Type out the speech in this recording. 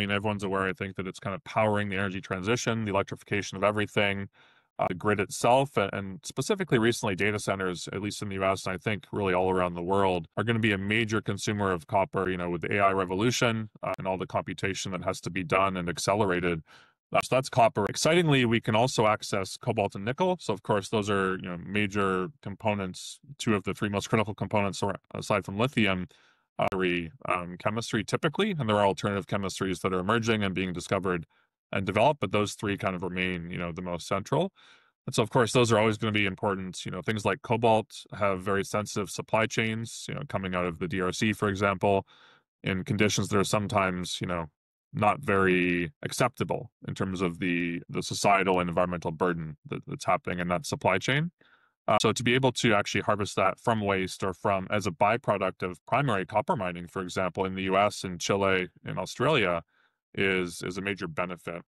mean, everyone's aware, I think, that it's kind of powering the energy transition, the electrification of everything, the grid itself, and specifically recently data centers, at least in the US, and I think really all around the world, are going to be a major consumer of copper, you know, with the AI revolution and all the computation that has to be done and accelerated. So that's copper. Excitingly, we can also access cobalt and nickel. So of course, those are, you know, major components, two of the three most critical components aside from lithium, chemistry typically, and there are alternative chemistries that are emerging and being discovered and developed, but those three kind of remain, you know, the most central. And so of course, those are always going to be important. You know, things like cobalt have very sensitive supply chains, you know, coming out of the DRC, for example, in conditions that are sometimes, you know, not very acceptable in terms of the societal and environmental burden that's happening in that supply chain. So to be able to actually harvest that from waste or from as a byproduct of primary copper mining, for example, in the US, in Chile, in Australia, is a major benefit.